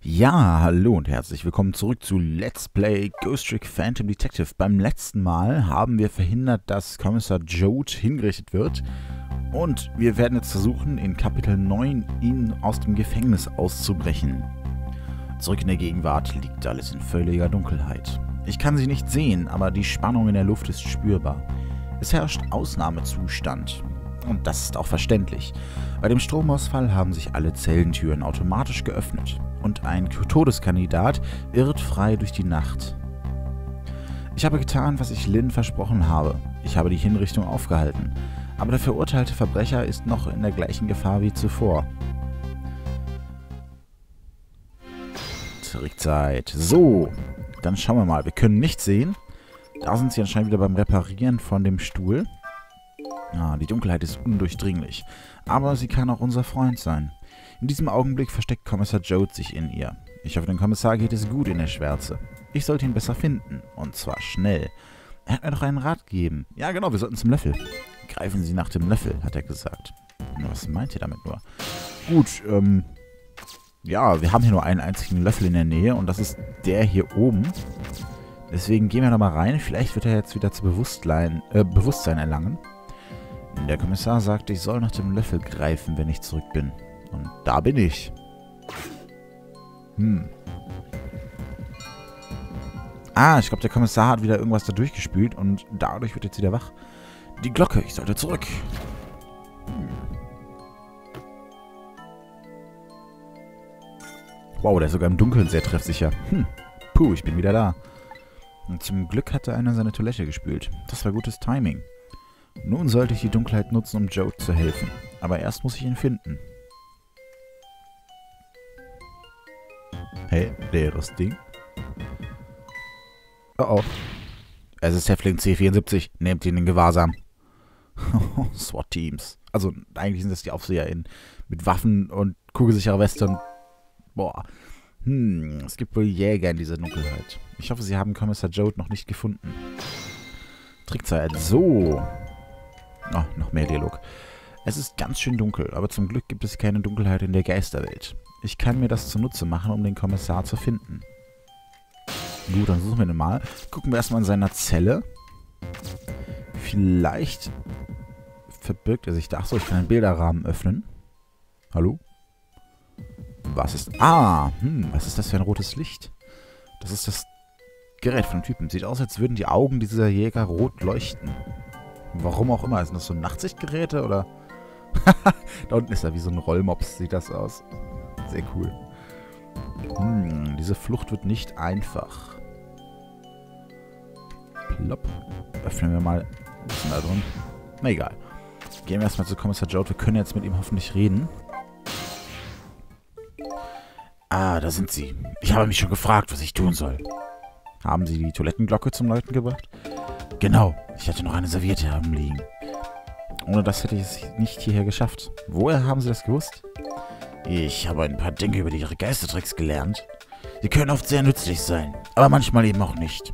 Ja, hallo und herzlich willkommen zurück zu Let's Play Ghost Trick Phantom Detective. Beim letzten Mal haben wir verhindert, dass Kommissar Jowd hingerichtet wird. Und wir werden jetzt versuchen, in Kapitel 9 ihn aus dem Gefängnis auszubrechen. Zurück in der Gegenwart liegt alles in völliger Dunkelheit. Ich kann sie nicht sehen, aber die Spannung in der Luft ist spürbar. Es herrscht Ausnahmezustand. Und das ist auch verständlich. Bei dem Stromausfall haben sich alle Zellentüren automatisch geöffnet. Und ein Todeskandidat irrt frei durch die Nacht. Ich habe getan, was ich Lynn versprochen habe. Ich habe die Hinrichtung aufgehalten. Aber der verurteilte Verbrecher ist noch in der gleichen Gefahr wie zuvor. Trickzeit. So, dann schauen wir mal. Wir können nichts sehen. Da sind sie anscheinend wieder beim Reparieren von dem Stuhl. Ah, die Dunkelheit ist undurchdringlich. Aber sie kann auch unser Freund sein. In diesem Augenblick versteckt Kommissar Jowd sich in ihr. Ich hoffe, dem Kommissar geht es gut in der Schwärze. Ich sollte ihn besser finden. Und zwar schnell. Er hat mir doch einen Rat gegeben. Ja, genau, wir sollten zum Löffel. Greifen Sie nach dem Löffel, hat er gesagt. Was meint ihr damit nur? Gut, ja, wir haben hier nur einen einzigen Löffel in der Nähe. Und das ist der hier oben. Deswegen gehen wir nochmal rein. Vielleicht wird er jetzt wieder zu Bewusstsein erlangen. Der Kommissar sagte, ich soll nach dem Löffel greifen, wenn ich zurück bin. Und da bin ich. Ah, ich glaube, der Kommissar hat wieder irgendwas da durchgespült und dadurch wird jetzt wieder wach. Die Glocke, ich sollte zurück. Wow, der ist sogar im Dunkeln sehr treffsicher. Puh, ich bin wieder da. Und zum Glück hatte einer seine Toilette gespült. Das war gutes Timing. Nun sollte ich die Dunkelheit nutzen, um Jowd zu helfen. Aber erst muss ich ihn finden. Hey, leeres Ding. Oh oh. Es ist Häftling C74. Nehmt ihn in Gewahrsam. SWAT-Teams. Also eigentlich sind das die AufseherInnen. Mit Waffen und kugelsicherer Weste und... Boah. Es gibt wohl Jäger in dieser Dunkelheit. Ich hoffe, sie haben Kommissar Jowd noch nicht gefunden. Trickzeit. So... Oh, noch mehr Dialog. Es ist ganz schön dunkel, aber zum Glück gibt es keine Dunkelheit in der Geisterwelt. Ich kann mir das zunutze machen, um den Kommissar zu finden. Gut, dann suchen wir den mal. Gucken wir erstmal in seiner Zelle. Vielleicht verbirgt er sich da. Achso, ich kann einen Bilderrahmen öffnen. Hallo? Was ist... Ah, was ist das für ein rotes Licht? Das ist das Gerät von dem Typen. Sieht aus, als würden die Augen dieser Jäger rot leuchten. Warum auch immer. Sind das so Nachtsichtgeräte oder? Da unten ist er wie so ein Rollmops, sieht das aus. Sehr cool. Diese Flucht wird nicht einfach. Plopp. Öffnen wir mal. Was ist denn da drin? Na egal. Gehen wir erstmal zu Kommissar Jowd. Wir können jetzt mit ihm hoffentlich reden. Ah, da sind sie. Ich habe mich schon gefragt, was ich tun soll. Haben sie die Toilettenglocke zum Läuten gebracht? Genau, ich hatte noch eine Serviette herumliegen. Ohne das hätte ich es nicht hierher geschafft. Woher haben Sie das gewusst? Ich habe ein paar Dinge über Ihre Geistertricks gelernt. Sie können oft sehr nützlich sein, aber manchmal eben auch nicht.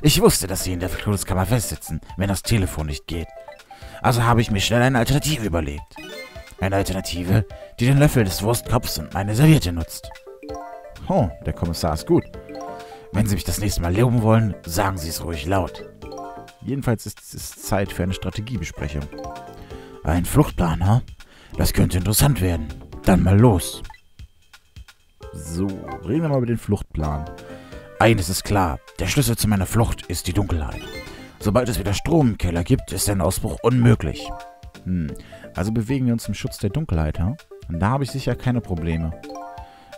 Ich wusste, dass Sie in der Todeskammer festsitzen, wenn das Telefon nicht geht. Also habe ich mir schnell eine Alternative überlegt. Eine Alternative, die den Löffel des Wurstkopfs und meine Serviette nutzt. Oh, der Kommissar ist gut. Wenn Sie mich das nächste Mal loben wollen, sagen Sie es ruhig laut. Jedenfalls ist es Zeit für eine Strategiebesprechung. Ein Fluchtplan, ha? Das könnte interessant werden. Dann mal los. So, reden wir mal über den Fluchtplan. Eines ist klar, der Schlüssel zu meiner Flucht ist die Dunkelheit. Sobald es wieder Strom im Keller gibt, ist ein Ausbruch unmöglich. Also bewegen wir uns im Schutz der Dunkelheit, ha? Und da habe ich sicher keine Probleme.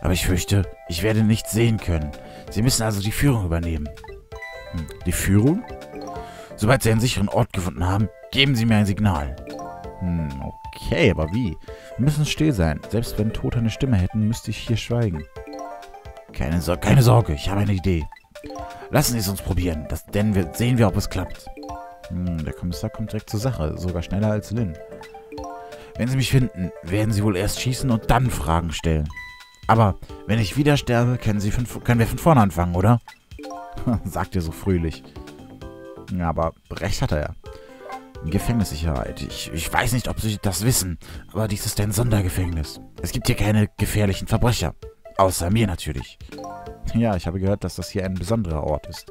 Aber ich fürchte, ich werde nichts sehen können. Sie müssen also die Führung übernehmen. Die Führung? Sobald Sie einen sicheren Ort gefunden haben, geben Sie mir ein Signal. Okay, aber wie? Wir müssen still sein. Selbst wenn Tote eine Stimme hätten, müsste ich hier schweigen. Keine Sorge, ich habe eine Idee. Lassen Sie es uns probieren, denn sehen wir, ob es klappt. Der Kommissar kommt direkt zur Sache, sogar schneller als Lynn. Wenn Sie mich finden, werden Sie wohl erst schießen und dann Fragen stellen. Aber wenn ich wieder sterbe, können wir von vorne anfangen, oder? Sagt ihr so fröhlich. Ja, aber recht hat er ja. Gefängnissicherheit. Ich weiß nicht, ob Sie das wissen, aber dies ist ein Sondergefängnis. Es gibt hier keine gefährlichen Verbrecher. Außer mir natürlich. Ja, ich habe gehört, dass das hier ein besonderer Ort ist.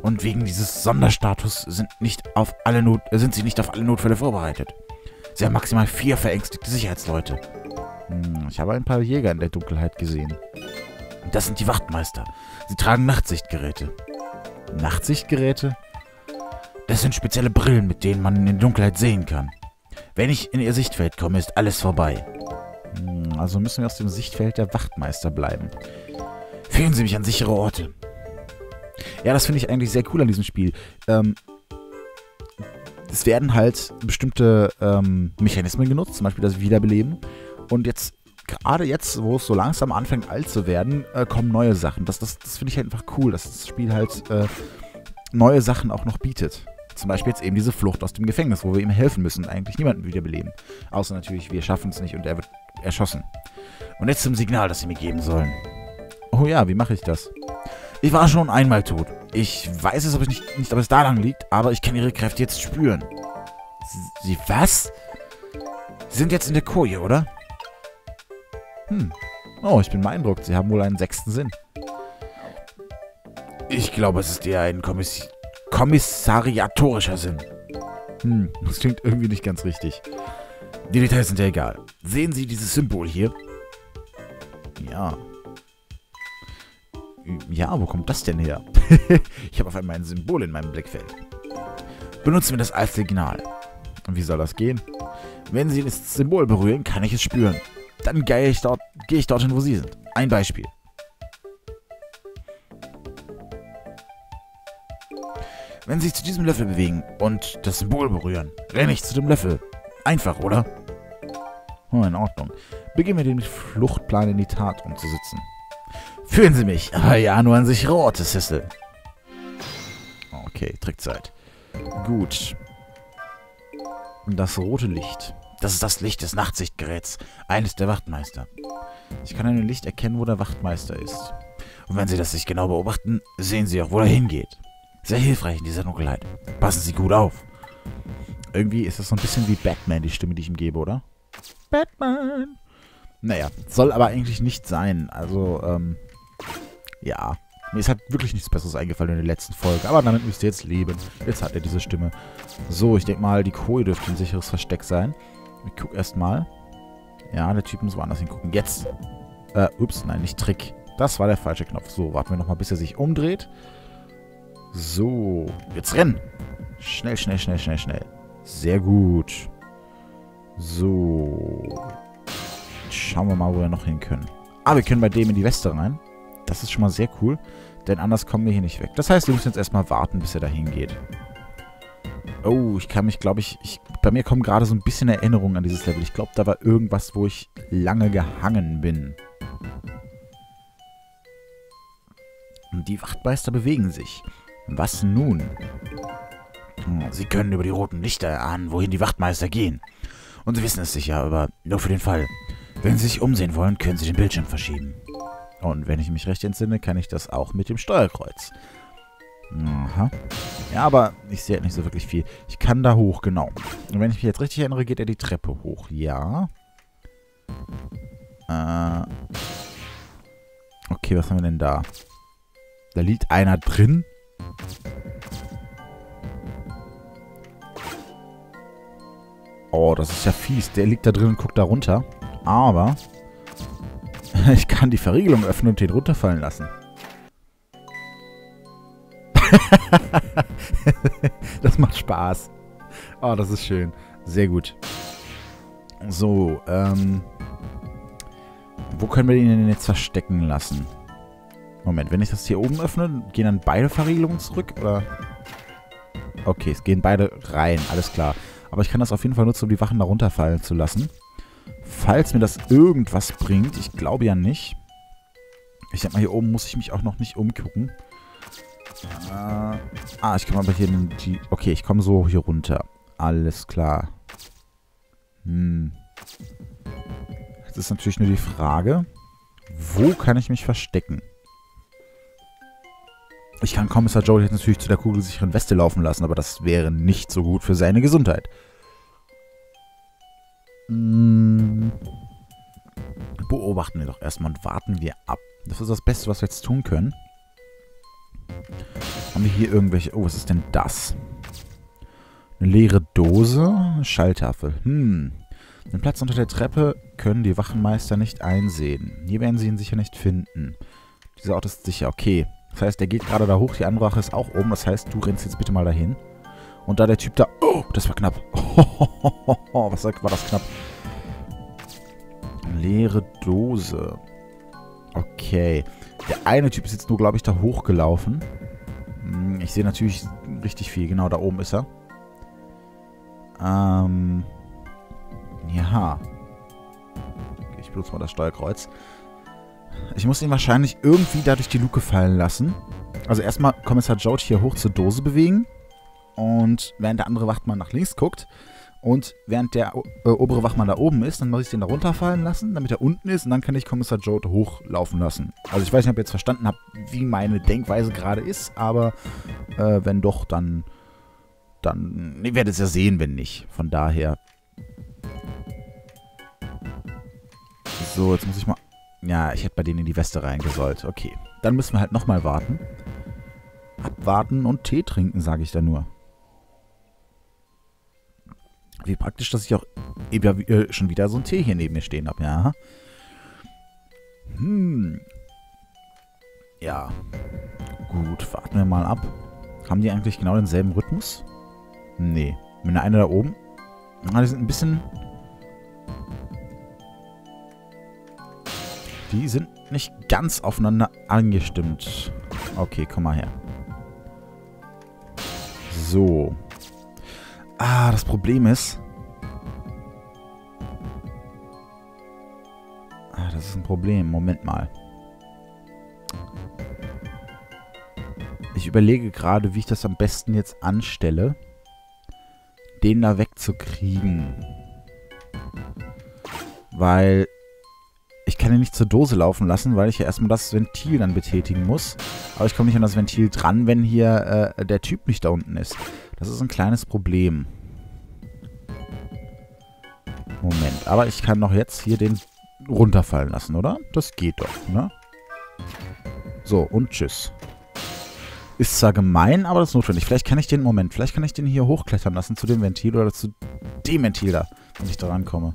Und wegen dieses Sonderstatus sind sie nicht auf alle Notfälle vorbereitet. Sie haben maximal 4 verängstigte Sicherheitsleute. Ich habe ein paar Jäger in der Dunkelheit gesehen. Das sind die Wachtmeister. Sie tragen Nachtsichtgeräte. Nachtsichtgeräte? Das sind spezielle Brillen, mit denen man in der Dunkelheit sehen kann. Wenn ich in ihr Sichtfeld komme, ist alles vorbei. Also müssen wir aus dem Sichtfeld der Wachtmeister bleiben. Führen Sie mich an sichere Orte. Ja, das finde ich eigentlich sehr cool an diesem Spiel. Es werden halt bestimmte Mechanismen genutzt, zum Beispiel das Wiederbeleben. Und jetzt, gerade jetzt, wo es so langsam anfängt alt zu werden, kommen neue Sachen. Das finde ich halt einfach cool, dass das Spiel halt neue Sachen auch noch bietet. Zum Beispiel jetzt eben diese Flucht aus dem Gefängnis, wo wir ihm helfen müssen und eigentlich niemanden wiederbeleben. Außer natürlich, wir schaffen es nicht und er wird erschossen. Und jetzt zum Signal, das sie mir geben sollen. Oh ja, wie mache ich das? Ich war schon einmal tot. Ich weiß es, ob es da lang liegt, aber ich kann ihre Kräfte jetzt spüren. Sie was? Sie sind jetzt in der Koje, oder? Hm. Oh, ich bin beeindruckt. Sie haben wohl einen 6. Sinn. Ich glaube, es ist eher ein kommissariatorischer Sinn. Hm, das klingt irgendwie nicht ganz richtig. Die Details sind ja egal. Sehen Sie dieses Symbol hier? Ja. Ja, wo kommt das denn her? Ich habe auf einmal ein Symbol in meinem Blickfeld. Benutzen wir das als Signal. Wie soll das gehen? Wenn Sie das Symbol berühren, kann ich es spüren. Dann gehe ich dorthin, wo Sie sind. Ein Beispiel. Wenn Sie sich zu diesem Löffel bewegen und das Symbol berühren, renne ich zu dem Löffel. Einfach, oder? Oh, in Ordnung. Beginnen wir den Fluchtplan in die Tat umzusetzen. Fühlen Sie mich. Aber ja, nur an sich Orte, Sissel. Okay, Trickzeit. Gut. Das rote Licht. Das ist das Licht des Nachtsichtgeräts. Eines der Wachtmeister. Ich kann ein Licht erkennen, wo der Wachtmeister ist. Und wenn Sie das nicht genau beobachten, sehen Sie auch, wo er hingeht. Sehr hilfreich in dieser Dunkelheit. Passen Sie gut auf. Irgendwie ist das so ein bisschen wie Batman, die Stimme, die ich ihm gebe, oder? Batman! Naja, soll aber eigentlich nicht sein. Also, ja. Mir ist halt wirklich nichts Besseres eingefallen in der letzten Folge. Aber damit müsst ihr jetzt leben. Jetzt hat er diese Stimme. So, ich denke mal, die Kohle dürfte ein sicheres Versteck sein. Ich guck erstmal. Ja, der Typ muss woanders hingucken. Jetzt. Ups, nein, nicht Trick. Das war der falsche Knopf. So, warten wir nochmal, bis er sich umdreht. So, jetzt rennen. Schnell, schnell, schnell, schnell, schnell. Sehr gut. So. Schauen wir mal, wo wir noch hin können. Ah, wir können bei dem in die Weste rein. Das ist schon mal sehr cool, denn anders kommen wir hier nicht weg. Das heißt, wir müssen jetzt erstmal warten, bis er dahin geht. Oh, ich kann mich, glaube ich, bei mir kommen gerade so ein bisschen Erinnerungen an dieses Level. Ich glaube, da war irgendwas, wo ich lange gehangen bin. Die Wachtmeister bewegen sich. Was nun? Sie können über die roten Lichter erahnen, wohin die Wachtmeister gehen. Und Sie wissen es sicher, aber nur für den Fall. Wenn Sie sich umsehen wollen, können Sie den Bildschirm verschieben. Und wenn ich mich recht entsinne, kann ich das auch mit dem Steuerkreuz. Aha. Ja, aber ich sehe halt nicht so wirklich viel. Ich kann da hoch, genau. Und wenn ich mich jetzt richtig erinnere, geht er die Treppe hoch. Ja. Okay, was haben wir denn da? Da liegt einer drin. Oh, das ist ja fies. Der liegt da drin und guckt da runter. Aber ich kann die Verriegelung öffnen und den runterfallen lassen. Das macht Spaß. Oh, das ist schön. Sehr gut. So, wo können wir den denn jetzt verstecken lassen? Moment, wenn ich das hier oben öffne, gehen dann beide Verriegelungen zurück, oder? Okay, es gehen beide rein, alles klar. Aber ich kann das auf jeden Fall nutzen, um die Wachen da runterfallen zu lassen. Falls mir das irgendwas bringt, ich glaube ja nicht. Ich denke mal, hier oben muss ich mich auch noch nicht umgucken. Ich komme aber hier in die... Okay, ich komme so hier runter. Alles klar. Hm. Jetzt ist natürlich nur die Frage, wo kann ich mich verstecken? Ich kann Kommissar Jowd jetzt natürlich zu der kugelsicheren Weste laufen lassen, aber das wäre nicht so gut für seine Gesundheit. beobachten wir doch erstmal und warten wir ab. Das ist das Beste, was wir jetzt tun können. Haben wir hier irgendwelche... Oh, was ist denn das? Eine leere Dose. Eine Schalltafel. Den Platz unter der Treppe können die Wachmeister nicht einsehen. Hier werden sie ihn sicher nicht finden. Dieser Ort ist sicher. Okay. Das heißt, der geht gerade da hoch. Die andere Wache ist auch oben. Das heißt, du rennst jetzt bitte mal dahin. Und da der Typ da... Oh, das war knapp. Oh, was war das knapp? Eine leere Dose. Okay. Der eine Typ ist jetzt nur, glaube ich, da hochgelaufen. Ich sehe natürlich richtig viel. Genau, da oben ist er. Ja. Okay, ich benutze mal das Steuerkreuz. Ich muss ihn wahrscheinlich irgendwie da durch die Luke fallen lassen. Also erstmal Kommissar Jowd hier hoch zur Dose bewegen. Und während der andere Wachtmann nach links guckt. Und während der obere Wachmann da oben ist, dann muss ich den da runterfallen lassen, damit er unten ist. Und dann kann ich Kommissar Jowd hochlaufen lassen. Also ich weiß nicht, ob ihr jetzt verstanden habt, wie meine Denkweise gerade ist. Aber wenn doch, dann ihr werdet es ja sehen, wenn nicht. Von daher... So, jetzt muss ich mal... Ja, ich hätte bei denen in die Weste reingesollt. Okay, dann müssen wir halt nochmal warten. Abwarten und Tee trinken, sage ich da nur. Wie praktisch, dass ich auch schon wieder so einen Tee hier neben mir stehen habe, ja. Ja. Gut, warten wir mal ab. Haben die eigentlich genau denselben Rhythmus? Nee. Wenn der eine da oben... Ah, die sind ein bisschen... Die sind nicht ganz aufeinander angestimmt. Okay, komm mal her. So. Ah, das Problem ist... Ah, das ist ein Problem. Moment mal. Ich überlege gerade, wie ich das am besten jetzt anstelle, den da wegzukriegen. Weil... Ich kann ihn nicht zur Dose laufen lassen, weil ich ja erstmal das Ventil dann betätigen muss. Aber ich komme nicht an das Ventil dran, wenn hier der Typ nicht da unten ist. Das ist ein kleines Problem. Moment, aber ich kann doch jetzt hier den runterfallen lassen, oder? Das geht doch, ne? So, und tschüss. Ist zwar gemein, aber das ist notwendig. Vielleicht kann ich den hier hochklettern lassen zu dem Ventil oder zu dem Ventil da, wenn ich da rankomme.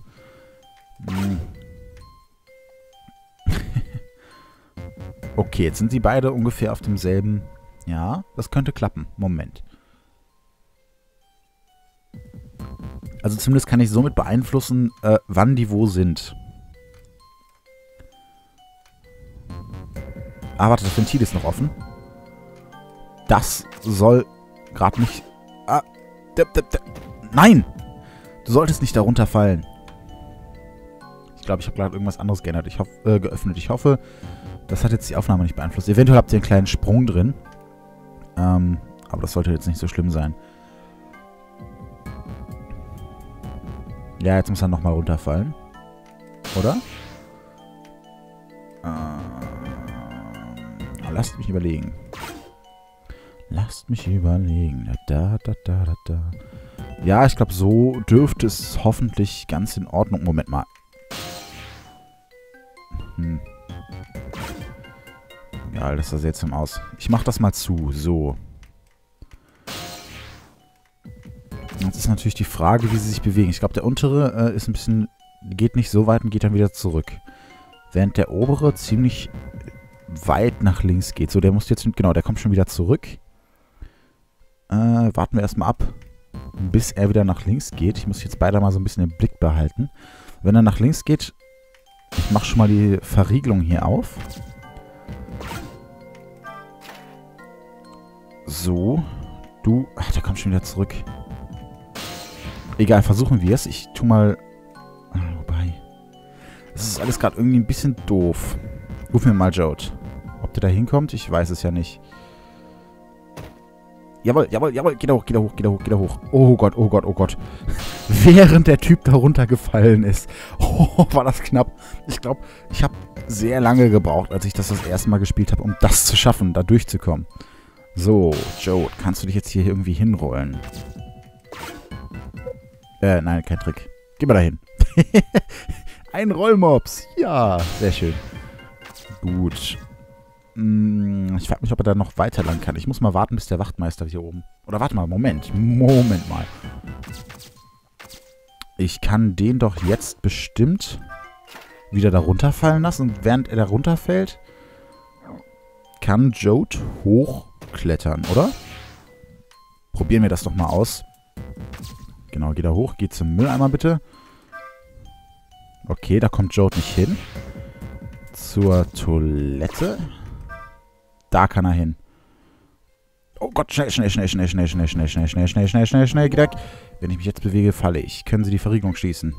Okay, jetzt sind sie beide ungefähr auf demselben... Ja, das könnte klappen. Moment. Also zumindest kann ich somit beeinflussen, wann die wo sind. Ah, warte, das Ventil ist noch offen. Das soll gerade nicht... Ah, nein! Du solltest nicht darunter fallen. Ich glaube, ich habe gerade irgendwas anderes geändert. Geöffnet. Ich hoffe... Das hat jetzt die Aufnahme nicht beeinflusst. Eventuell habt ihr einen kleinen Sprung drin. Aber das sollte jetzt nicht so schlimm sein. Ja, jetzt muss er nochmal runterfallen. Oder? Lasst mich überlegen. Da, da, da, da, da. Ja, ich glaube, so dürfte es hoffentlich ganz in Ordnung. Moment mal. Ja, das sah seltsam aus. Ich mach das mal zu. So. Jetzt ist natürlich die Frage, wie sie sich bewegen. Ich glaube, der untere ist ein bisschen... Geht nicht so weit und geht dann wieder zurück. Während der obere ziemlich weit nach links geht. So, der muss jetzt... Genau, der kommt schon wieder zurück. Warten wir erstmal ab, bis er wieder nach links geht. Ich muss jetzt beide mal so ein bisschen im Blick behalten. Wenn er nach links geht... Ich mach schon mal die Verriegelung hier auf. So, du... Ach, der kommt schon wieder zurück. Egal, versuchen wir es. Ich tu mal... Wobei... Das ist alles gerade irgendwie ein bisschen doof. Ruf mir mal Jowd. Ob der da hinkommt? Ich weiß es ja nicht. Jawohl, jawohl, jawohl. Geht da hoch, geht da hoch, geht da hoch, geht da hoch. Oh Gott, oh Gott, oh Gott. Während der Typ da runtergefallen ist. Oh, war das knapp. Ich glaube, ich habe sehr lange gebraucht, als ich das erste Mal gespielt habe, um das zu schaffen, da durchzukommen. So, Jowd, kannst du dich jetzt hier irgendwie hinrollen? Nein, kein Trick. Geh mal dahin. Ein Rollmops. Ja, sehr schön. Gut. Ich frage mich, ob er da noch weiter lang kann. Ich muss mal warten, bis der Wachtmeister hier oben... Oder warte mal, Moment mal. Ich kann den doch jetzt bestimmt wieder da runterfallen lassen. Und während er da runterfällt, kann Jowd hochklettern, oder? Probieren wir das doch mal aus. Genau, geht da hoch. Geht zum Mülleimer, bitte. Okay, da kommt Jowd nicht hin. Zur Toilette. Da kann er hin. Oh Gott, schnell, geht weg. Wenn ich mich jetzt bewege, falle ich. Können Sie die Verriegelung schließen?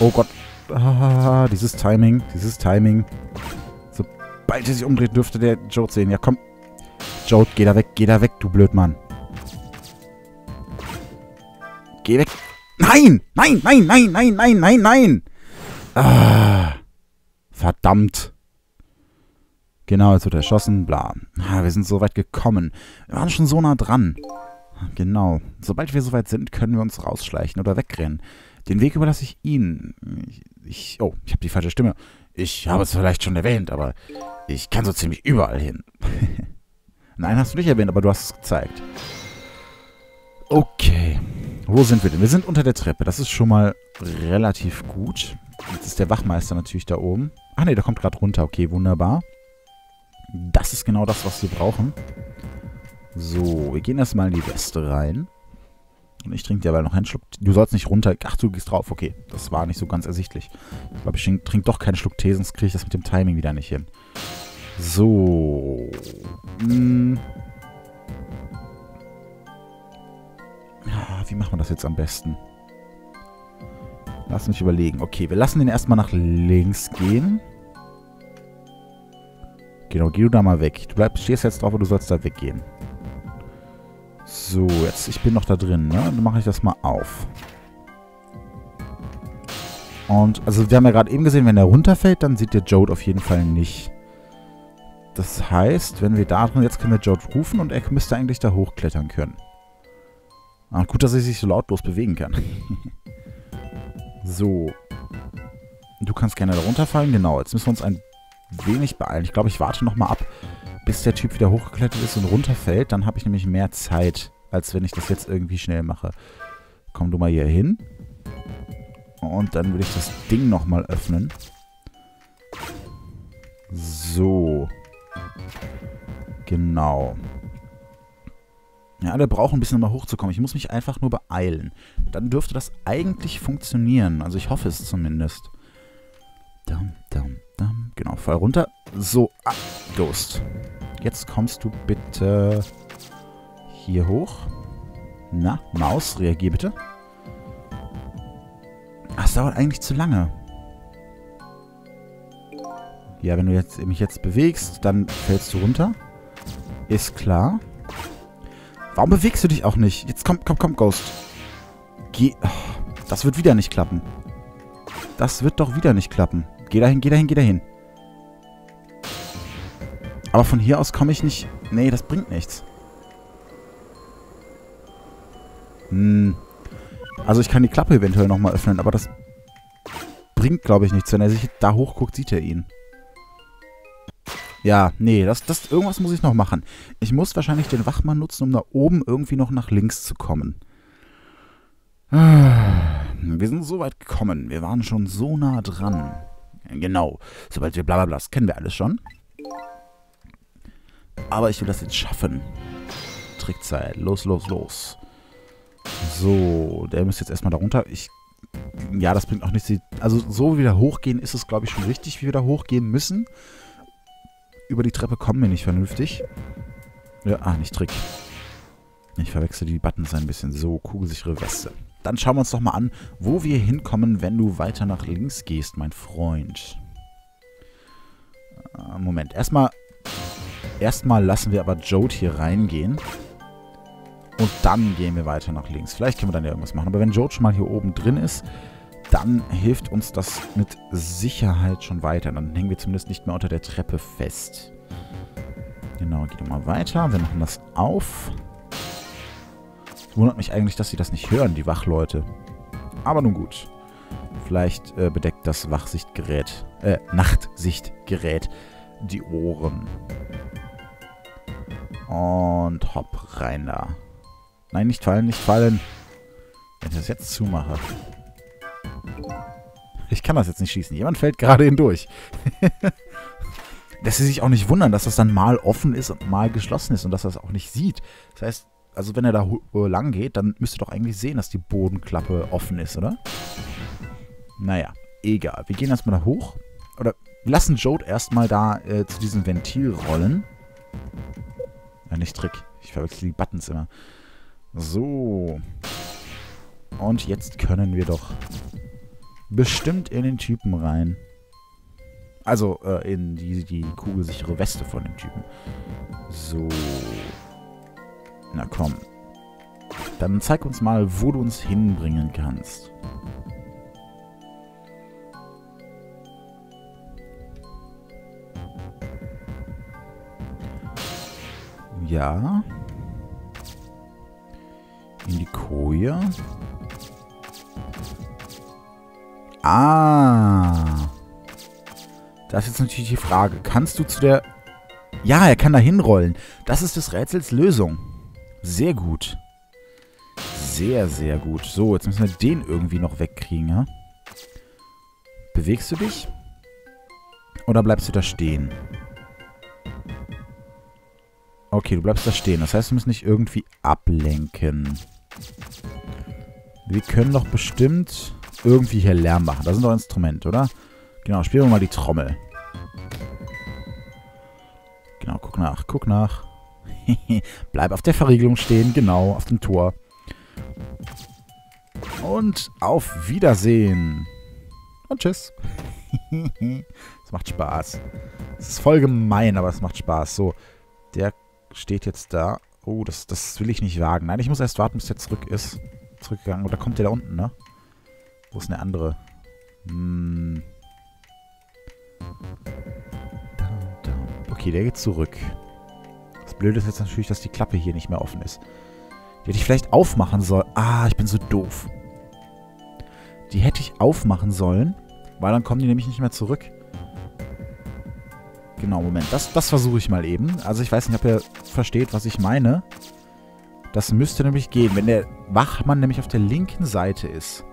Oh Gott. Ah, dieses Timing. Sobald er sich umdreht, dürfte der Jowd sehen. Ja, komm. Jowd, geh da weg, du Blödmann. Geh weg. Nein! Ah, verdammt. Genau, jetzt wird er erschossen, bla. Wir sind so weit gekommen. Wir waren schon so nah dran. Genau. Sobald wir so weit sind, können wir uns rausschleichen oder wegrennen. Den Weg überlasse ich Ihnen. Oh, ich habe die falsche Stimme. Ich habe es vielleicht schon erwähnt, aber ich kann so ziemlich überall hin. Nein, hast du nicht erwähnt, aber du hast es gezeigt. Okay. Wo sind wir denn? Wir sind unter der Treppe. Das ist schon mal relativ gut. Jetzt ist der Wachmeister natürlich da oben. Ach ne, der kommt gerade runter. Okay, wunderbar. Das ist genau das, was wir brauchen. So, wir gehen erstmal in die Weste rein. Und ich trinke dabei noch einen Schluck. Du sollst nicht runter. Ach, du gehst drauf. Okay, das war nicht so ganz ersichtlich. Ich glaube, ich trinke doch keinen Schluck Tee, sonst kriege ich das mit dem Timing wieder nicht hin. So. Ja, wie macht man das jetzt am besten? Lass mich überlegen. Okay, wir lassen den erstmal nach links gehen. Genau, geh du da mal weg. Du stehst jetzt drauf, aber du sollst da weggehen. So, jetzt, ich bin noch da drin, ne? Dann mache ich das mal auf. Und, also wir haben ja gerade eben gesehen, wenn er runterfällt, dann sieht der Jowd auf jeden Fall nicht. Das heißt, wenn wir da drin, jetzt können wir Jowd rufen und er müsste eigentlich da hochklettern können. Ah, gut, dass ich sich so lautlos bewegen kann. So. Du kannst gerne da runterfallen, genau. Jetzt müssen wir uns ein wenig beeilen. Ich glaube, ich warte nochmal ab, bis der Typ wieder hochgeklettert ist und runterfällt. Dann habe ich nämlich mehr Zeit, als wenn ich das jetzt irgendwie schnell mache. Komm du mal hier hin. Und dann will ich das Ding nochmal öffnen. So. Genau. Ja, wir brauchen ein bisschen, um mal hochzukommen. Ich muss mich einfach nur beeilen. Dann dürfte das eigentlich funktionieren. Also ich hoffe es zumindest. Genau, Fall runter. So, ah, Ghost. Jetzt kommst du bitte hier hoch. Na, Maus, reagier bitte. Ach, es dauert eigentlich zu lange. Ja, wenn du jetzt, mich jetzt bewegst, dann fällst du runter. Ist klar. Warum bewegst du dich auch nicht? Jetzt komm, Ghost. Geh. Das wird wieder nicht klappen. Das wird doch wieder nicht klappen. Geh dahin. Aber von hier aus komme ich nicht... Nee, das bringt nichts. Also ich kann die Klappe eventuell nochmal öffnen, aber das bringt, glaube ich, nichts. Wenn er sich da hochguckt, sieht er ihn. Ja, nee, irgendwas muss ich noch machen. Ich muss wahrscheinlich den Wachmann nutzen, um da oben irgendwie noch nach links zu kommen. Wir sind so weit gekommen. Wir waren schon so nah dran. Genau. Sobald wir blablabla, das kennen wir alles schon. Aber ich will das jetzt schaffen. Trickzeit. Los. So, der müsste jetzt erstmal da runter. Ja, das bringt auch nichts. Also so wie wir da hochgehen, ist es, glaube ich, schon richtig, wie wir da hochgehen müssen. Über die Treppe kommen wir nicht vernünftig. Ja, nicht Trick. Ich verwechsel die Buttons ein bisschen. So, kugelsichere Weste. Dann schauen wir uns doch mal an, wo wir hinkommen, wenn du weiter nach links gehst, mein Freund. Moment. Erstmal lassen wir aber Jowd hier reingehen. Und dann gehen wir weiter nach links. Vielleicht können wir dann ja irgendwas machen. Aber wenn Jowd schon mal hier oben drin ist, dann hilft uns das mit Sicherheit schon weiter. Dann hängen wir zumindest nicht mehr unter der Treppe fest. Genau, geht mal weiter. Wir machen das auf. Wundert mich eigentlich, dass sie das nicht hören, die Wachleute. Aber nun gut. Vielleicht bedeckt das Nachtsichtgerät die Ohren. Und hopp, rein da. Nein, nicht fallen, nicht fallen. Wenn ich das jetzt zumache. Ich kann das jetzt nicht schießen. Jemand fällt gerade hindurch. Dass sie sich auch nicht wundern, dass das dann mal offen ist und mal geschlossen ist und dass er es auch nicht sieht. Das heißt, also wenn er da lang geht, dann müsst ihr doch eigentlich sehen, dass die Bodenklappe offen ist, oder? Naja, egal. Wir gehen erstmal da hoch. Oder lassen Jowd erstmal da zu diesem Ventil rollen. Nicht Trick. Ich verwechsel die Buttons immer. So. Und jetzt können wir doch bestimmt in den Typen rein. Also in die kugelsichere Weste von dem Typen. So. Na komm. Dann zeig uns mal, wo du uns hinbringen kannst. Ja. In die Koje. Ah. Das ist jetzt natürlich die Frage. Kannst du zu der... Ja, er kann da hinrollen. Das ist des Rätsels Lösung. Sehr gut. Sehr, sehr gut. So, jetzt müssen wir den irgendwie noch wegkriegen, ja? Bewegst du dich? Oder bleibst du da stehen? Okay, du bleibst da stehen. Das heißt, wir müssen dich irgendwie ablenken. Wir können doch bestimmt irgendwie hier Lärm machen. Da sind doch Instrumente, oder? Genau, spielen wir mal die Trommel. Genau, guck nach, guck nach. Bleib auf der Verriegelung stehen, genau, auf dem Tor. Und auf Wiedersehen. Und tschüss. Es macht Spaß. Es ist voll gemein, aber es macht Spaß. So, der steht jetzt da. Oh, das will ich nicht wagen. Nein, ich muss erst warten, bis der zurück ist. Zurückgegangen. Oder kommt der da unten, ne? Wo ist denn der andere? Hm... Okay, der geht zurück. Das Blöde ist jetzt natürlich, dass die Klappe hier nicht mehr offen ist. Die hätte ich vielleicht aufmachen sollen. Ah, ich bin so doof. Die hätte ich aufmachen sollen, weil dann kommen die nämlich nicht mehr zurück. Genau, Moment. Das versuche ich mal eben. Also ich weiß nicht, ob ihr versteht, was ich meine. Das müsste nämlich gehen, wenn der Wachmann nämlich auf der linken Seite ist.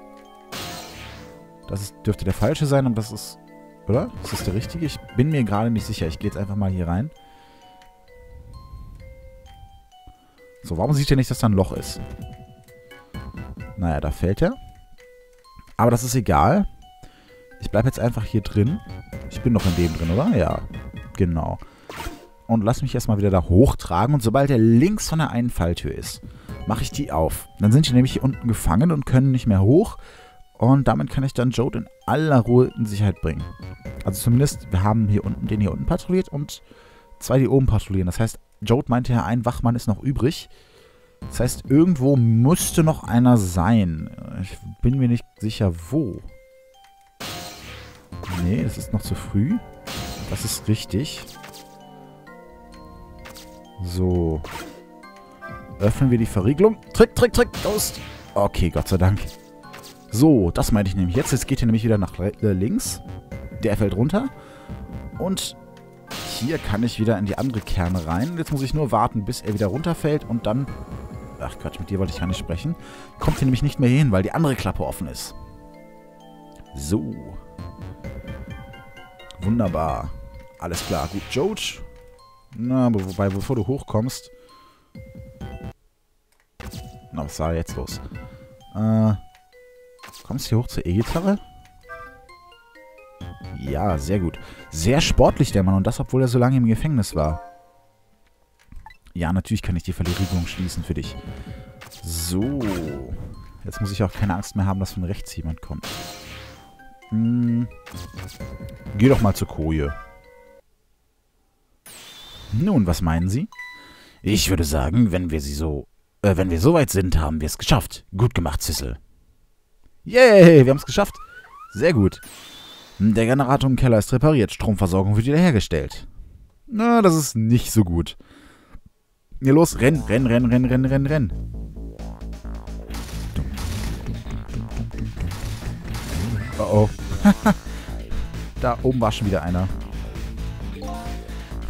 Dürfte der falsche sein, aber das ist... Oder? Ist das der richtige? Ich bin mir gerade nicht sicher. Ich gehe jetzt einfach mal hier rein. So, warum sieht er nicht, dass da ein Loch ist? Naja, da fällt er. Aber das ist egal. Ich bleibe jetzt einfach hier drin. Ich bin noch in dem drin, oder? Ja, genau. Und lass mich erstmal wieder da hochtragen. Und sobald er links von der einen Falltür ist, mache ich die auf. Dann sind die nämlich hier unten gefangen und können nicht mehr hoch. Und damit kann ich dann Jowd in aller Ruhe in Sicherheit bringen. Also zumindest, wir haben hier unten den hier unten patrouilliert und zwei, die oben patrouillieren. Das heißt, Jowd meinte ja, ein Wachmann ist noch übrig. Das heißt, irgendwo müsste noch einer sein. Ich bin mir nicht sicher, wo. Nee, das ist noch zu früh. Das ist richtig. So. Öffnen wir die Verriegelung. Trick, Trick, Trick, Ghost. Okay, Gott sei Dank. So, das meinte ich nämlich. Jetzt geht hier nämlich wieder nach links. Der fällt runter. Und hier kann ich wieder in die andere Kerne rein. Jetzt muss ich nur warten, bis er wieder runterfällt. Und dann... Ach Quatsch, mit dir wollte ich gar nicht sprechen. Kommt hier nämlich nicht mehr hin, weil die andere Klappe offen ist. So. Wunderbar. Alles klar. Gut, Jowd. Na, wobei, bevor du hochkommst... Na, was war jetzt los? Kommst du hier hoch zur E-Gitarre? Ja, sehr gut. Sehr sportlich, der Mann. Und das, obwohl er so lange im Gefängnis war. Ja, natürlich kann ich die Verlegung schließen für dich. So. Jetzt muss ich auch keine Angst mehr haben, dass von rechts jemand kommt. Hm. Geh doch mal zur Koje. Nun, was meinen Sie? Ich würde sagen, wenn wir so weit sind, haben wir es geschafft. Gut gemacht, Sissel. Yay, wir haben es geschafft. Sehr gut. Der Generator im Keller ist repariert. Stromversorgung wird wiederhergestellt. Na, das ist nicht so gut. Ja, los, renn, renn, renn, renn, renn, renn, renn. Oh, oh. Da oben war schon wieder einer.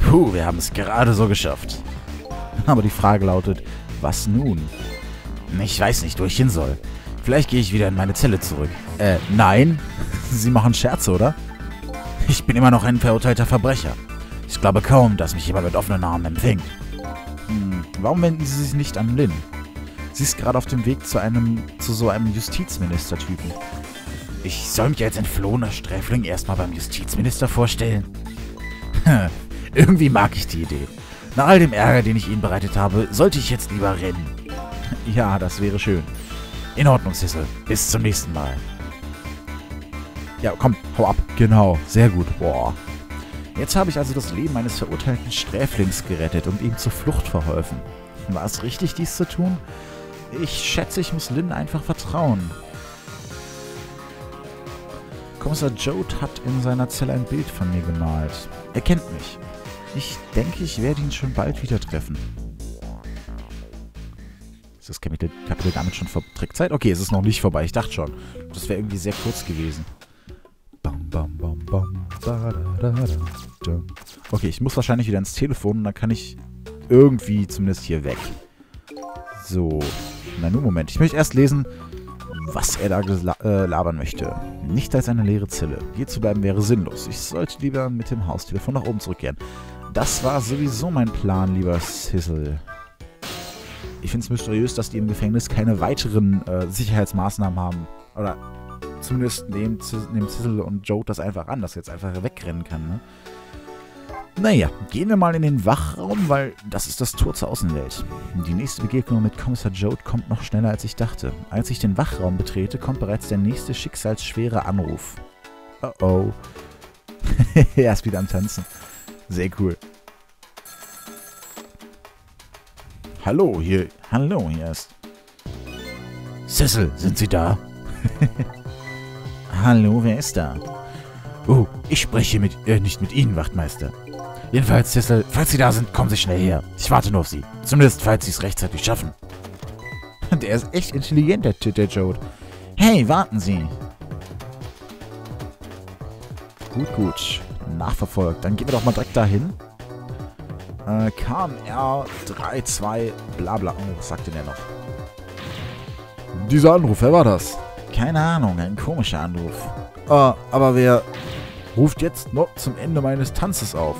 Puh, wir haben es gerade so geschafft. Aber die Frage lautet, was nun? Ich weiß nicht, wo ich hin soll. Vielleicht gehe ich wieder in meine Zelle zurück. Nein. Sie machen Scherze, oder? Ich bin immer noch ein verurteilter Verbrecher. Ich glaube kaum, dass mich jemand mit offenen Armen empfängt. Hm, warum wenden Sie sich nicht an Lynn? Sie ist gerade auf dem Weg zu so einem Justizminister-Typen. Ich soll mich als entflohener Sträfling erstmal beim Justizminister vorstellen? Irgendwie mag ich die Idee. Nach all dem Ärger, den ich Ihnen bereitet habe, sollte ich jetzt lieber rennen. Ja, das wäre schön. In Ordnung, Sissel. Bis zum nächsten Mal. Ja, komm, hau ab. Genau, sehr gut. Boah. Jetzt habe ich also das Leben eines verurteilten Sträflings gerettet und ihm zur Flucht verholfen. War es richtig, dies zu tun? Ich schätze, ich muss Lynn einfach vertrauen. Kommissar Jowd hat in seiner Zelle ein Bild von mir gemalt. Er kennt mich. Ich denke, ich werde ihn schon bald wieder treffen. Ist das Kapitel damit schon Trickzeit? Okay, es ist noch nicht vorbei. Ich dachte schon. Das wäre irgendwie sehr kurz gewesen. Okay, ich muss wahrscheinlich wieder ins Telefon und dann kann ich irgendwie zumindest hier weg. So. Na, nur Moment. Ich möchte erst lesen, was er da labern möchte. Nicht als eine leere Zelle. Hier zu bleiben wäre sinnlos. Ich sollte lieber mit dem Haustelefon nach oben zurückkehren. Das war sowieso mein Plan, lieber Sissel. Ich finde es mysteriös, dass die im Gefängnis keine weiteren Sicherheitsmaßnahmen haben. Oder zumindest nehmen Sissel und Jowd das einfach an, dass er jetzt einfach wegrennen kann, ne? Naja, gehen wir mal in den Wachraum, weil das ist das Tor zur Außenwelt. Die nächste Begegnung mit Kommissar Jowd kommt noch schneller, als ich dachte. Als ich den Wachraum betrete, kommt bereits der nächste schicksalsschwere Anruf. Oh oh. Er ist wieder am Tanzen. Sehr cool. Hallo, hier ist... Sissel, sind Sie da? Hallo, wer ist da? Oh, ich spreche nicht mit Ihnen, Wachtmeister. Jedenfalls, Sissel, falls Sie da sind, kommen Sie schnell her. Ich warte nur auf Sie. Zumindest, falls Sie es rechtzeitig schaffen. Der ist echt intelligent, der Jowd. Hey, warten Sie. Gut. Nachverfolgt. Dann gehen wir doch mal direkt dahin. KMR 32 bla bla. Oh, was sagt denn er noch? Dieser Anruf, wer war das? Keine Ahnung, ein komischer Anruf. Aber wer ruft jetzt noch zum Ende meines Tanzes auf?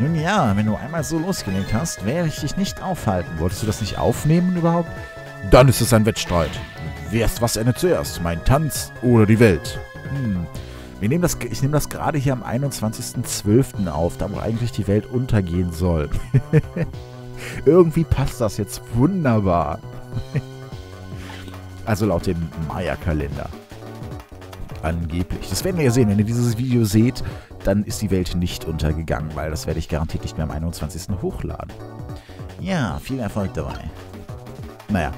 Nun ja, wenn du einmal so losgelegt hast, werde ich dich nicht aufhalten. Wolltest du das nicht aufnehmen überhaupt? Dann ist es ein Wettstreit. Was endet zuerst? Mein Tanz oder die Welt? Ich nehme das gerade hier am 21.12. auf, da wo eigentlich die Welt untergehen soll. Irgendwie passt das jetzt wunderbar. Also laut dem Maya-Kalender. Angeblich. Das werden wir ja sehen. Wenn ihr dieses Video seht, dann ist die Welt nicht untergegangen, weil das werde ich garantiert nicht mehr am 21. hochladen. Ja, viel Erfolg dabei. Naja,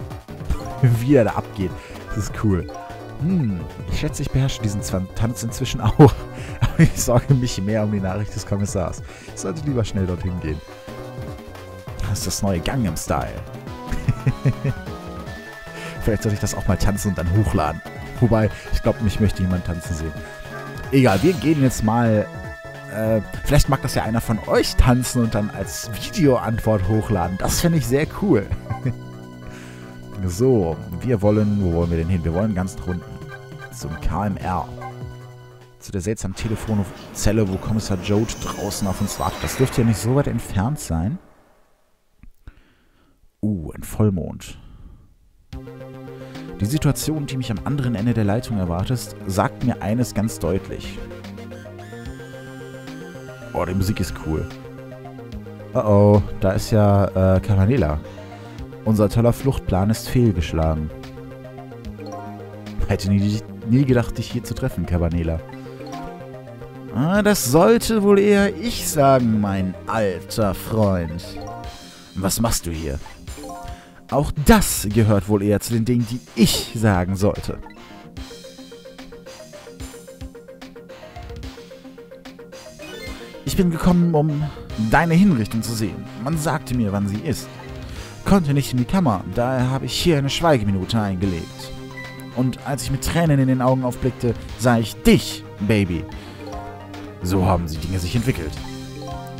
wie er da abgeht, das ist cool. Ich schätze, ich beherrsche diesen Tanz inzwischen auch. Aber ich sorge mich mehr um die Nachricht des Kommissars. Ich sollte lieber schnell dorthin gehen. Das ist das neue Gangnam-Style. Vielleicht sollte ich das auch mal tanzen und dann hochladen. Wobei, ich glaube, mich möchte jemand tanzen sehen. Egal, wir gehen jetzt mal... vielleicht mag das ja einer von euch tanzen und dann als Videoantwort hochladen. Das finde ich sehr cool. So, wo wollen wir denn hin? Wir wollen ganz drunten. Zum KMR. Zu der seltsamen Telefonzelle, wo Kommissar Jowd draußen auf uns wartet. Das dürfte ja nicht so weit entfernt sein. Ein Vollmond. Die Situation, die mich am anderen Ende der Leitung erwartet, sagt mir eines ganz deutlich. Oh, die Musik ist cool. Oh oh, da ist ja Cabanela. Unser toller Fluchtplan ist fehlgeschlagen. Hätte nie gedacht, dich hier zu treffen, Cabanela. Ah, das sollte wohl eher ich sagen, mein alter Freund. Was machst du hier? Auch das gehört wohl eher zu den Dingen, die ich sagen sollte. Ich bin gekommen, um deine Hinrichtung zu sehen. Man sagte mir, wann sie ist. Konnte nicht in die Kammer, daher habe ich hier eine Schweigeminute eingelegt. und als ich mit Tränen in den Augen aufblickte, sah ich dich, Baby. So haben die Dinge sich entwickelt.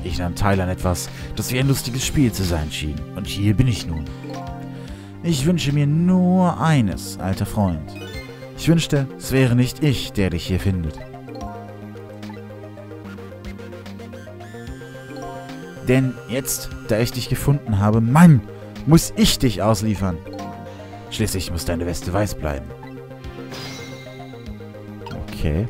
Ich nahm teil an etwas, das wie ein lustiges Spiel zu sein schien. Und hier bin ich nun. Ich wünsche mir nur eines, alter Freund. Ich wünschte, es wäre nicht ich, der dich hier findet. Denn jetzt, da ich dich gefunden habe, Mann, muss ich dich ausliefern. Schließlich muss deine Weste weiß bleiben. Okay.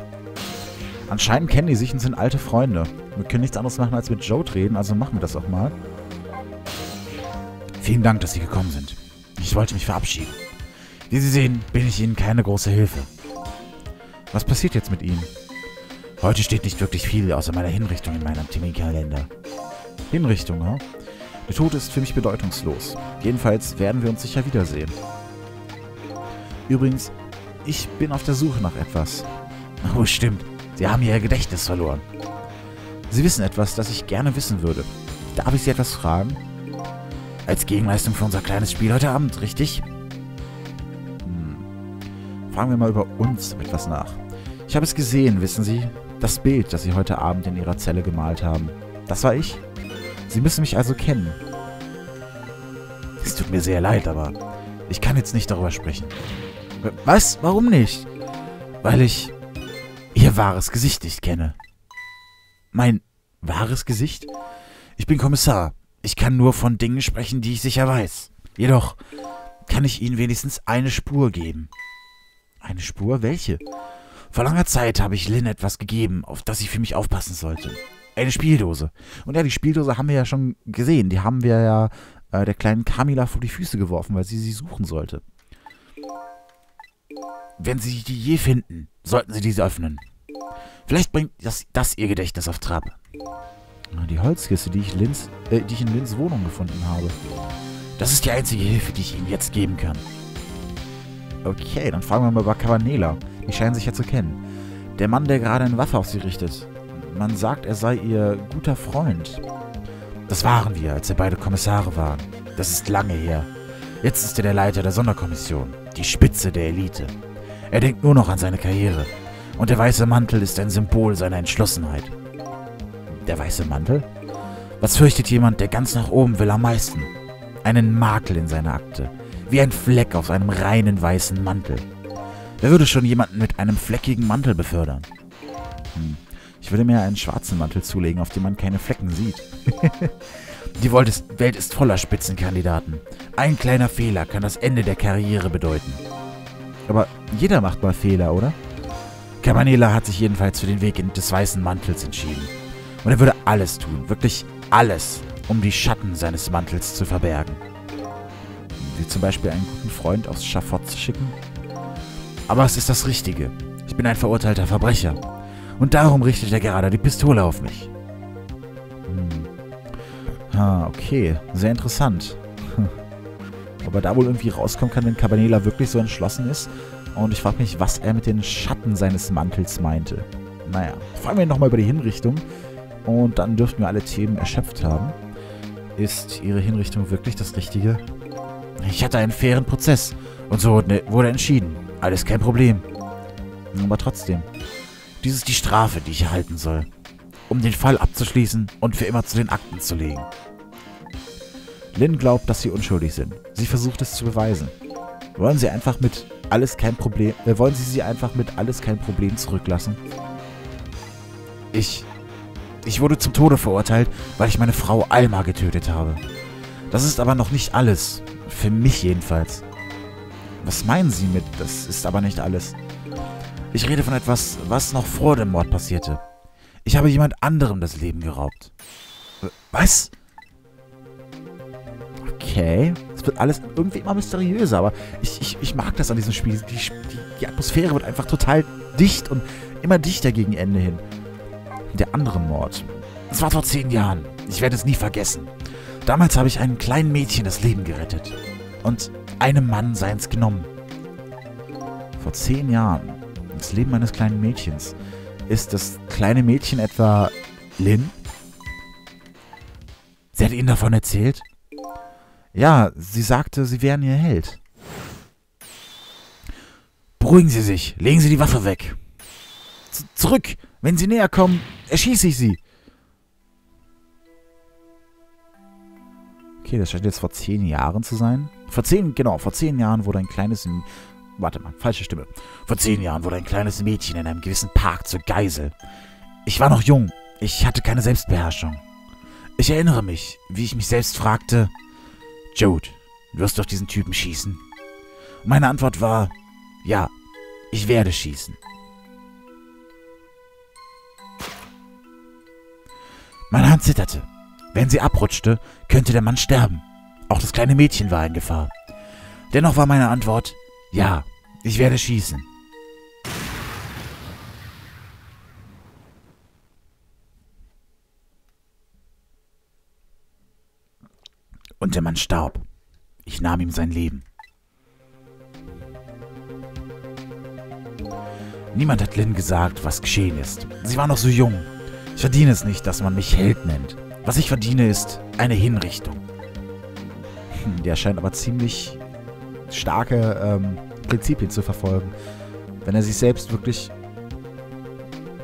Anscheinend kennen die sich und sind alte Freunde. Wir können nichts anderes machen, als mit Jowd reden, also machen wir das auch mal. Vielen Dank, dass Sie gekommen sind. Ich wollte mich verabschieden. Wie Sie sehen, bin ich Ihnen keine große Hilfe. Was passiert jetzt mit Ihnen? Heute steht nicht wirklich viel außer meiner Hinrichtung in meinem Terminkalender. Hinrichtung, ja? Der Tod ist für mich bedeutungslos. Jedenfalls werden wir uns sicher wiedersehen. Übrigens, ich bin auf der Suche nach etwas. Oh, stimmt. Sie haben Ihr Gedächtnis verloren. Sie wissen etwas, das ich gerne wissen würde. Darf ich Sie etwas fragen? Als Gegenleistung für unser kleines Spiel heute Abend, richtig? Fragen wir mal über uns etwas nach. Ich habe es gesehen, wissen Sie? Das Bild, das Sie heute Abend in Ihrer Zelle gemalt haben. Das war ich. Sie müssen mich also kennen. Es tut mir sehr leid, aber ich kann jetzt nicht darüber sprechen. Was? Warum nicht? Weil ich Ihr wahres Gesicht nicht kenne. Mein wahres Gesicht? Ich bin Kommissar. Ich kann nur von Dingen sprechen, die ich sicher weiß. Jedoch kann ich Ihnen wenigstens eine Spur geben. Eine Spur? Welche? Vor langer Zeit habe ich Lynn etwas gegeben, auf das sie für mich aufpassen sollte. Eine Spieldose. Und ja, die Spieldose haben wir ja schon gesehen. Die haben wir ja der kleinen Kamila vor die Füße geworfen, weil sie suchen sollte. Wenn Sie die je finden, sollten Sie diese öffnen. Vielleicht bringt das Ihr Gedächtnis auf Trab. Die Holzkiste, die ich in Lynns Wohnung gefunden habe. Das ist die einzige Hilfe, die ich Ihnen jetzt geben kann. Okay, dann fragen wir mal über Cabanela. Die scheinen sich ja zu kennen. Der Mann, der gerade eine Waffe auf sie richtet. Man sagt, er sei ihr guter Freund. Das waren wir, als wir beide Kommissare waren. Das ist lange her. Jetzt ist er der Leiter der Sonderkommission. Die Spitze der Elite. Er denkt nur noch an seine Karriere. Und der weiße Mantel ist ein Symbol seiner Entschlossenheit. Der weiße Mantel? Was fürchtet jemand, der ganz nach oben will, am meisten? Einen Makel in seiner Akte. Wie ein Fleck auf einem reinen weißen Mantel. Wer würde schon jemanden mit einem fleckigen Mantel befördern? Ich würde mir einen schwarzen Mantel zulegen, auf dem man keine Flecken sieht. Die Welt ist voller Spitzenkandidaten. Ein kleiner Fehler kann das Ende der Karriere bedeuten. Aber jeder macht mal Fehler, oder? Cabanela hat sich jedenfalls für den Weg des weißen Mantels entschieden. Und er würde alles tun, wirklich alles, um die Schatten seines Mantels zu verbergen. Wie zum Beispiel einen guten Freund aufs Schafott zu schicken. Aber es ist das Richtige. Ich bin ein verurteilter Verbrecher. Und darum richtet er gerade die Pistole auf mich. Ah, okay. Sehr interessant. Ob er da wohl irgendwie rauskommen kann, wenn Cabanela wirklich so entschlossen ist. Und ich frage mich, was er mit den Schatten seines Mantels meinte. Naja, fragen wir nochmal über die Hinrichtung. Und dann dürften wir alle Themen erschöpft haben. Ist Ihre Hinrichtung wirklich das Richtige? Ich hatte einen fairen Prozess. Und so wurde entschieden. Alles kein Problem. Aber trotzdem. Dies ist die Strafe, die ich erhalten soll. Um den Fall abzuschließen und für immer zu den Akten zu legen. Lynn glaubt, dass sie unschuldig sind. Sie versucht es zu beweisen. Wollen Sie sie einfach mit alles kein Problem zurücklassen? Ich wurde zum Tode verurteilt, weil ich meine Frau Alma getötet habe. Das ist aber noch nicht alles. Für mich jedenfalls. Was meinen Sie mit, das ist aber nicht alles? Ich rede von etwas, was noch vor dem Mord passierte. Ich habe jemand anderem das Leben geraubt. Was? Okay. Es wird alles irgendwie immer mysteriöser, aber ich mag das an diesem Spiel. Die Atmosphäre wird einfach total dicht und immer dichter gegen Ende hin. Der andere Mord. Es war vor 10 Jahren. Ich werde es nie vergessen. Damals habe ich einem kleinen Mädchen das Leben gerettet. Und einem Mann seins genommen. Vor 10 Jahren. Das Leben eines kleinen Mädchens. Ist das kleine Mädchen etwa Lynn? Sie hat Ihnen davon erzählt? Ja, sie sagte, Sie wären ihr Held. Beruhigen Sie sich. Legen Sie die Waffe weg. Zurück. Wenn Sie näher kommen, erschieße ich Sie. Okay, das scheint jetzt vor 10 Jahren zu sein. Vor zehn Jahren wurde ein kleines... Warte mal, falsche Stimme. Vor 10 Jahren wurde ein kleines Mädchen in einem gewissen Park zur Geisel. Ich war noch jung. Ich hatte keine Selbstbeherrschung. Ich erinnere mich, wie ich mich selbst fragte, Jowd, wirst du auf diesen Typen schießen? Meine Antwort war, ja, ich werde schießen. Meine Hand zitterte. Wenn sie abrutschte, könnte der Mann sterben. Auch das kleine Mädchen war in Gefahr. Dennoch war meine Antwort, ja, ich werde schießen. Und der Mann starb. Ich nahm ihm sein Leben. Niemand hat Lynn gesagt, was geschehen ist. Sie war noch so jung. Ich verdiene es nicht, dass man mich Held nennt. Was ich verdiene, ist eine Hinrichtung. Der scheint aber ziemlich starke Prinzipien zu verfolgen. Wenn er sich selbst wirklich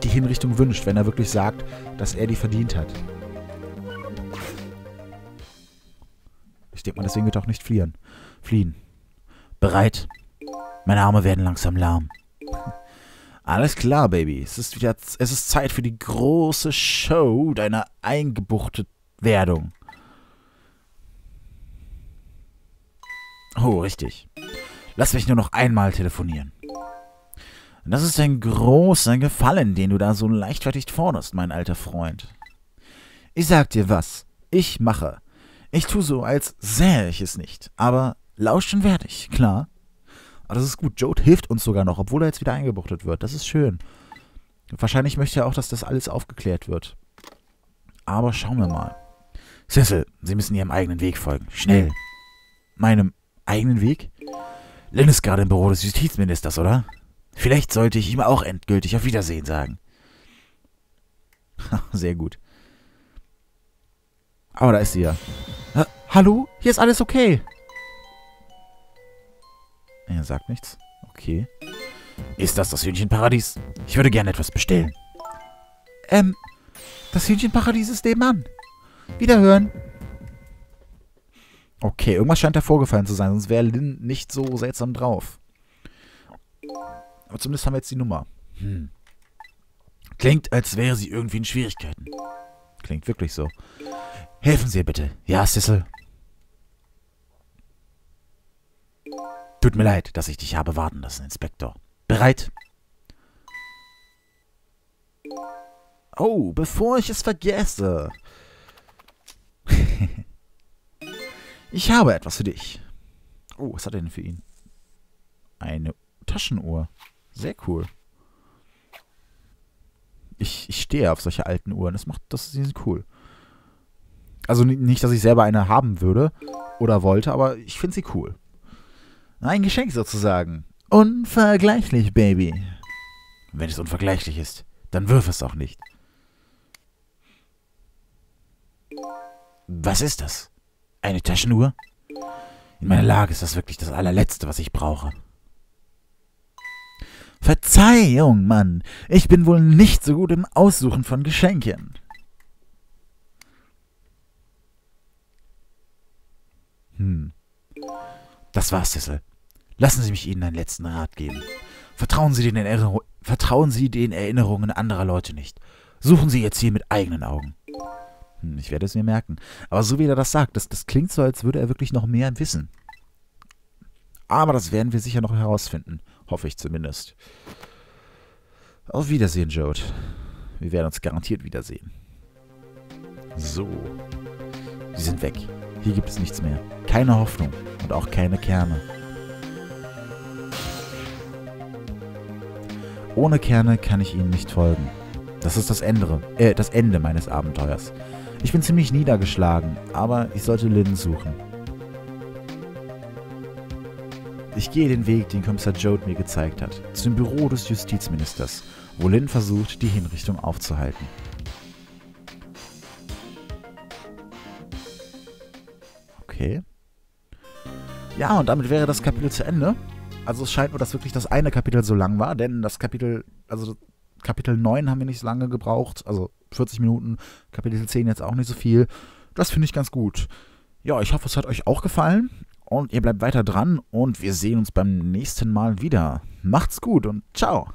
die Hinrichtung wünscht, wenn er wirklich sagt, dass er die verdient hat. Ich denke mal, deswegen wird er auch nicht fliehen. Bereit. Meine Arme werden langsam lahm. Alles klar, Baby. Es ist Zeit für die große Show deiner Eingebuchtetwerdung. Oh, richtig. Lass mich nur noch einmal telefonieren. Das ist ein großer Gefallen, den du da so leichtfertig forderst, mein alter Freund. Ich sag dir was. Ich mache. Ich tue so, als sähe ich es nicht. Aber lauschen werde ich, klar. Aber das ist gut. Jowd hilft uns sogar noch, obwohl er jetzt wieder eingebuchtet wird. Das ist schön. Wahrscheinlich möchte er auch, dass das alles aufgeklärt wird. Aber schauen wir mal. Sissel, Sie müssen Ihrem eigenen Weg folgen. Schnell. Meinem eigenen Weg? Lynn ist gerade im Büro des Justizministers, oder? Vielleicht sollte ich ihm auch endgültig auf Wiedersehen sagen. Sehr gut. Aber da ist sie ja. Hallo? Hier ist alles okay. Er sagt nichts. Okay. Ist das das Hühnchenparadies? Ich würde gerne etwas bestellen. Das Hühnchenparadies ist nebenan. Wiederhören. Okay, irgendwas scheint da vorgefallen zu sein, sonst wäre Lynn nicht so seltsam drauf. Aber zumindest haben wir jetzt die Nummer. Hm. Klingt, als wäre sie irgendwie in Schwierigkeiten. Klingt wirklich so. Helfen Sie ihr bitte. Ja, Sissel. Tut mir leid, dass ich dich habe warten lassen, Inspektor. Bereit? Oh, bevor ich es vergesse. Ich habe etwas für dich. Oh, was hat er denn für ihn? Eine Taschenuhr. Sehr cool. Ich stehe auf solche alten Uhren. Die sind cool. Also nicht, dass ich selber eine haben würde oder wollte, aber ich finde sie cool. Ein Geschenk sozusagen. Unvergleichlich, Baby. Wenn es unvergleichlich ist, dann wirf es auch nicht. Was ist das? Eine Taschenuhr? In meiner Lage ist das wirklich das allerletzte, was ich brauche. Verzeihung, Mann. Ich bin wohl nicht so gut im Aussuchen von Geschenken. Das war's, Sissel. Lassen Sie mich Ihnen einen letzten Rat geben. Vertrauen Sie den Erinnerungen anderer Leute nicht. Suchen Sie Ihr Ziel mit eigenen Augen. Ich werde es mir merken. Aber so wie er das sagt, das klingt so, als würde er wirklich noch mehr wissen. Aber das werden wir sicher noch herausfinden. Hoffe ich zumindest. Auf Wiedersehen, Jowd. Wir werden uns garantiert wiedersehen. So. Sie sind weg. Hier gibt es nichts mehr. Keine Hoffnung. Und auch keine Kerne. Ohne Kerne kann ich Ihnen nicht folgen. Das ist das Ende meines Abenteuers. Ich bin ziemlich niedergeschlagen, aber ich sollte Lynn suchen. Ich gehe den Weg, den Kommissar Jowd mir gezeigt hat, zum Büro des Justizministers, wo Lynn versucht, die Hinrichtung aufzuhalten. Okay. Ja, und damit wäre das Kapitel zu Ende. Also es scheint nur, dass wirklich das eine Kapitel so lang war, denn das Kapitel, also Kapitel 9 haben wir nicht so lange gebraucht, also 40 Minuten, Kapitel 10 jetzt auch nicht so viel. Das finde ich ganz gut. Ja, ich hoffe, es hat euch auch gefallen und ihr bleibt weiter dran und wir sehen uns beim nächsten Mal wieder. Macht's gut und ciao!